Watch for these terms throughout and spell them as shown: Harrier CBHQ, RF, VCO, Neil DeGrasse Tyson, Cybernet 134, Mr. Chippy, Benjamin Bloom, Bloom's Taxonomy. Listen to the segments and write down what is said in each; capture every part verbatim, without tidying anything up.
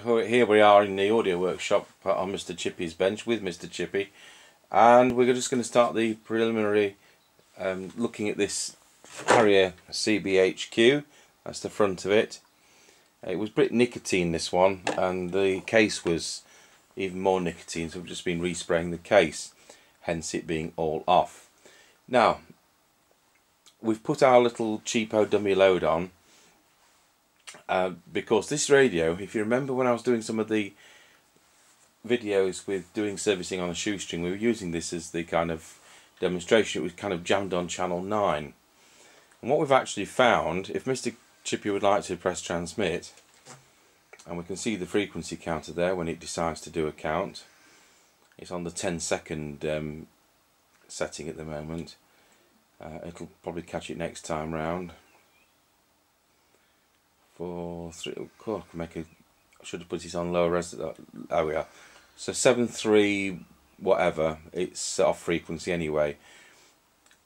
So here we are in the audio workshop on Mister Chippy's bench with Mister Chippy, and we're just going to start the preliminary um, looking at this Harrier C B H Q. That's the front of it. It was brick nicotine, this one, and the case was even more nicotine, so we've just been respraying the case, hence it being all off. Now we've put our little cheapo dummy load on. Uh, because this radio, if you remember when I was doing some of the videos with doing servicing on a shoestring, we were using this as the kind of demonstration. It was kind of jammed on channel nine. And what we've actually found, if Mister Chippy would like to press transmit, and we can see the frequency counter there when it decides to do a count, it's on the ten second um, setting at the moment. Uh, it'll probably catch it next time round. Four, three, oh, cool, I can make a, I should have put this on lower res, there we are. So seven, three, whatever, it's off frequency anyway.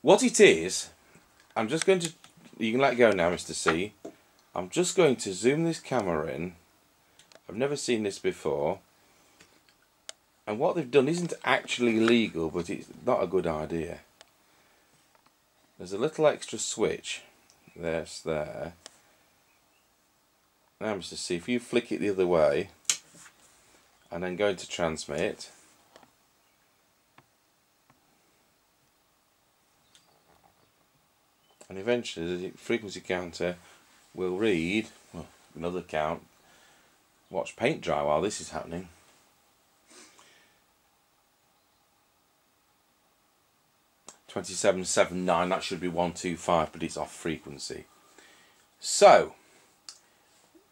What it is, I'm just going to, you can let go now, Mister C. I'm just going to zoom this camera in. I've never seen this before. And what they've done isn't actually legal, but it's not a good idea. There's a little extra switch, there's there. Now, Mister C, if you flick it the other way and then go to transmit, and eventually the frequency counter will read, well, another count, watch paint dry while this is happening. twenty-seven seventy-nine, that should be one two five, but it's off frequency. So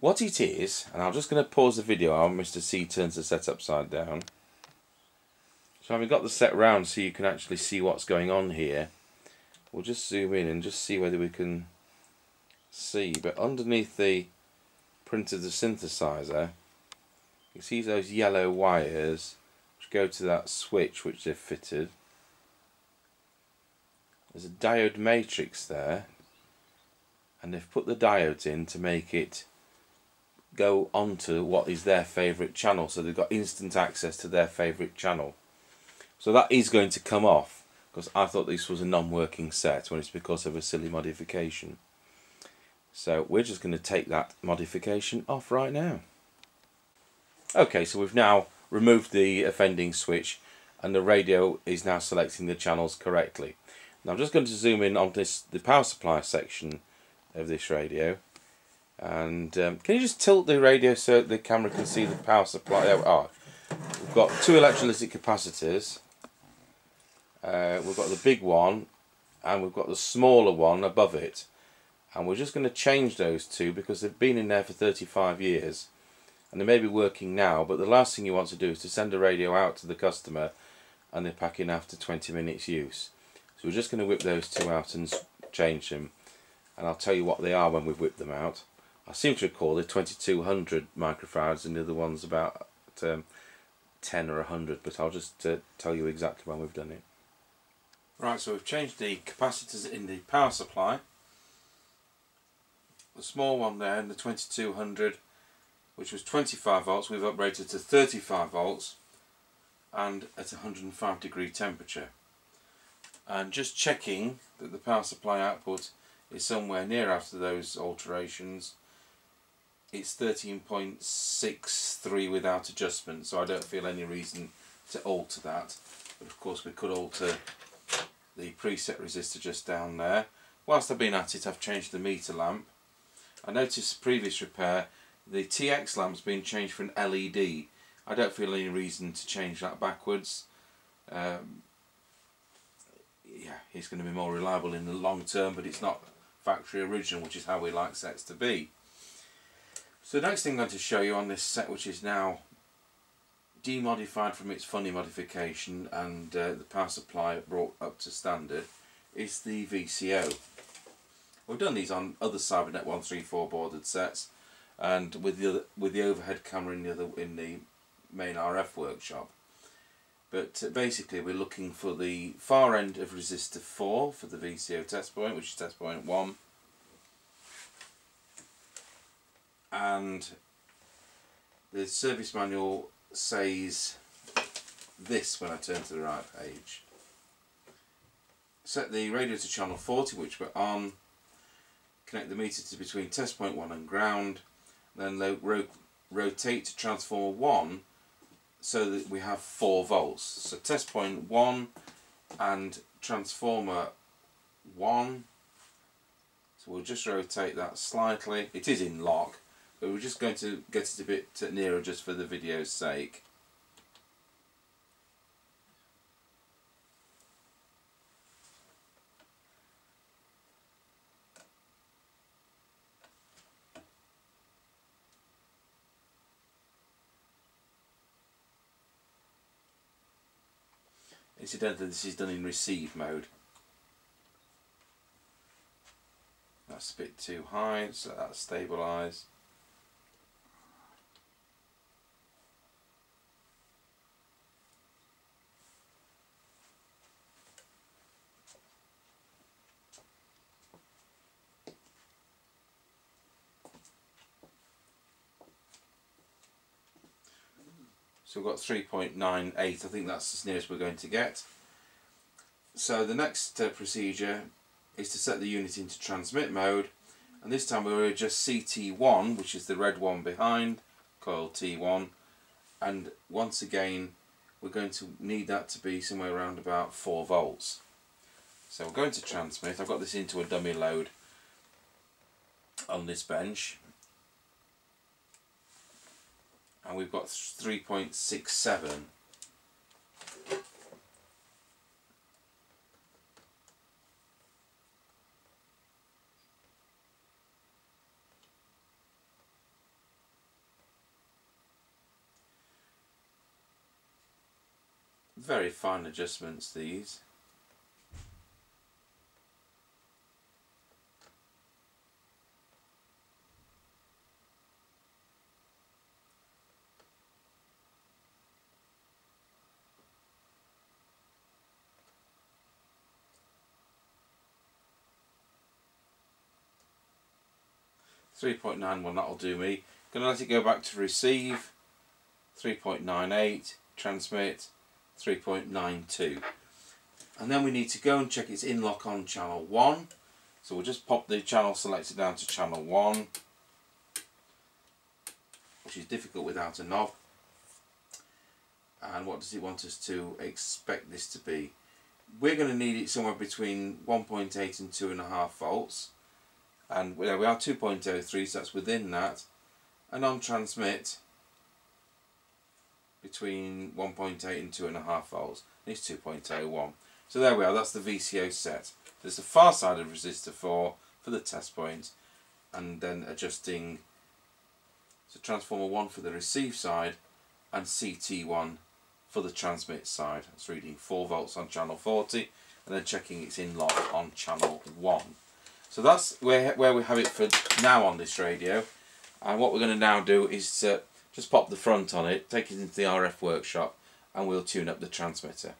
what it is, and I'm just going to pause the video on Mister C turns the set upside down. So I've got the set round so you can actually see what's going on here. We'll just zoom in and just see whether we can see. But underneath the print of the synthesizer, you see those yellow wires which go to that switch which they've fitted. There's a diode matrix there, and they've put the diodes in to make it go on to what is their favourite channel, so they've got instant access to their favourite channel. So that is going to come off, because I thought this was a non-working set when it's because of a silly modification. So we're just going to take that modification off right now. Okay, so we've now removed the offending switch and the radio is now selecting the channels correctly. Now I'm just going to zoom in on this, the power supply section of this radio. And um, can you just tilt the radio so the camera can see the power supply? There we are. We've got two electrolytic capacitors. Uh, we've got the big one, and we've got the smaller one above it. And we're just going to change those two because they've been in there for thirty-five years, and they may be working now. But the last thing you want to do is to send a radio out to the customer, and they pack in after twenty minutes use. So we're just going to whip those two out and change them, and I'll tell you what they are when we've whipped them out. I seem to recall they're twenty-two hundred microfarads and the other one's about um, ten or a hundred, but I'll just uh, tell you exactly when we've done it. Right, so we've changed the capacitors in the power supply. The small one there and the twenty-two hundred, which was twenty-five volts, we've upgraded to thirty-five volts and at one hundred and five degree temperature. And just checking that the power supply output is somewhere near after those alterations. It's thirteen point six three without adjustment, so I don't feel any reason to alter that. But of course we could alter the preset resistor just down there. Whilst I've been at it, I've changed the meter lamp. I noticed previous repair, the T X lamp's been changed for an L E D. I don't feel any reason to change that backwards. Um, yeah, it's going to be more reliable in the long term, but it's not factory original, which is how we like sets to be. So the next thing I'm going to show you on this set, which is now demodified from its funny modification and uh, the power supply brought up to standard, is the V C O. We've done these on other Cybernet one three four bordered sets, and with the other, with the overhead camera in the other in the main R F workshop. But basically we're looking for the far end of resistor four for the V C O test point, which is test point one. And The service manual says this when I turn to the right page. Set the radio to channel forty, which we're on. Connect the meter to between test point one and ground. Then ro rotate to transformer one so that we have four volts. So test point one and transformer one. So we'll just rotate that slightly. It is in lock, but we're just going to get it a bit nearer just for the video's sake. Incidentally, this is done in receive mode. That's a bit too high, so that's stabilised. So we've got three point nine eight, I think that's as near as we're going to get. So the next uh, procedure is to set the unit into transmit mode, and this time we'll adjust C T one, which is the red one behind, coil T one, and once again we're going to need that to be somewhere around about four volts. So we're going to transmit. I've got this into a dummy load on this bench, and we've got three point six seven. Very fine adjustments, these. three point nine one, that'll do me. Gonna let it go back to receive, three point nine eight, transmit, three point nine two, and then we need to go and check it's in lock on channel one. So we'll just pop the channel selector down to channel one, which is difficult without a knob. And what does it want us to expect this to be? We're going to need it somewhere between one point eight and two and a half volts, and we are two point oh three, so that's within that. And on transmit, between one point eight and two point five volts, and it's two point oh one. So there we are, that's the V C O set. There's the far side of resistor four for the test point, and then adjusting to transformer one for the receive side and C T one for the transmit side. It's reading four volts on channel forty, and then checking it's in lock on channel one. So that's where, where we have it for now on this radio, and what we're going to now do is uh, just pop the front on it, take it into the R F workshop, and we'll tune up the transmitter.